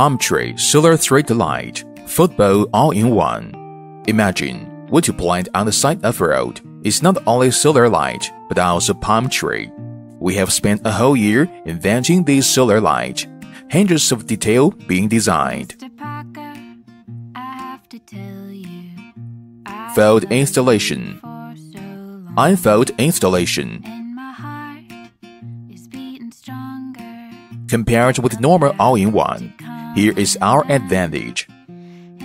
palm tree, solar thread light, football all in one. Imagine what you plant on the side of the road is not only solar light but also palm tree. We have spent a whole year inventing this solar light, hundreds of details being designed. Fold installation, unfold installation. Compared with normal all-in-one, here is our advantage.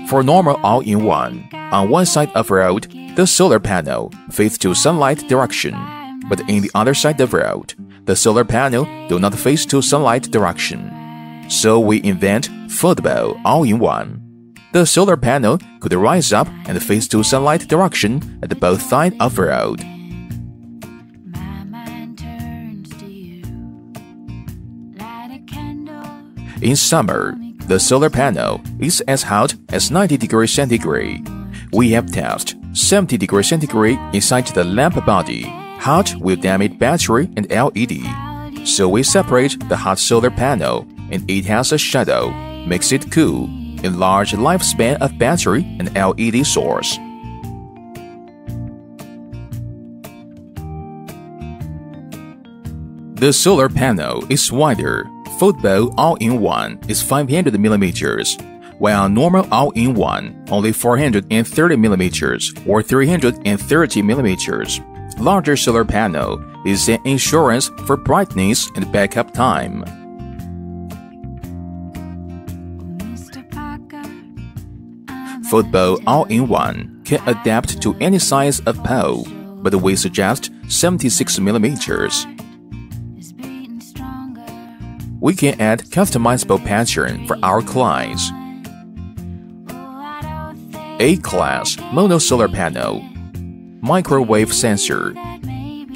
For normal all-in-one, on one side of the road, the solar panel faces to sunlight direction, but in the other side of the road, the solar panel do not face to sunlight direction. So we invent foldable all-in-one. The solar panel could rise up and face to sunlight direction at both sides of the road. In summer, the solar panel is as hot as 90 degrees centigrade. We have tested 70 degrees centigrade inside the lamp body. Hot will damage battery and LED. So we separate the hot solar panel and it has a shadow, makes it cool, enlarge the lifespan of battery and LED source. The solar panel is wider. Football all-in-one is 500 millimeters, while normal all-in-one only 430 millimeters or 330 millimeters. Larger solar panel is an insurance for brightness and backup time. Football all-in-one can adapt to any size of pole, but we suggest 76 millimeters. We can add customizable pattern for our clients. A-class mono-solar panel, microwave sensor,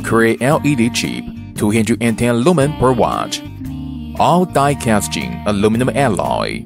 Cree LED chip, 210 lumen per watt, all die casting aluminum alloy.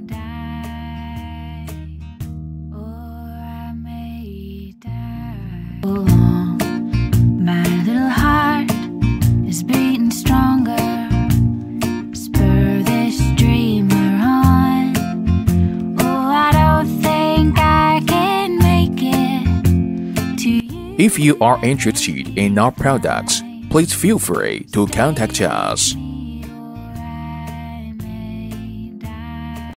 If you are interested in our products, please feel free to contact us.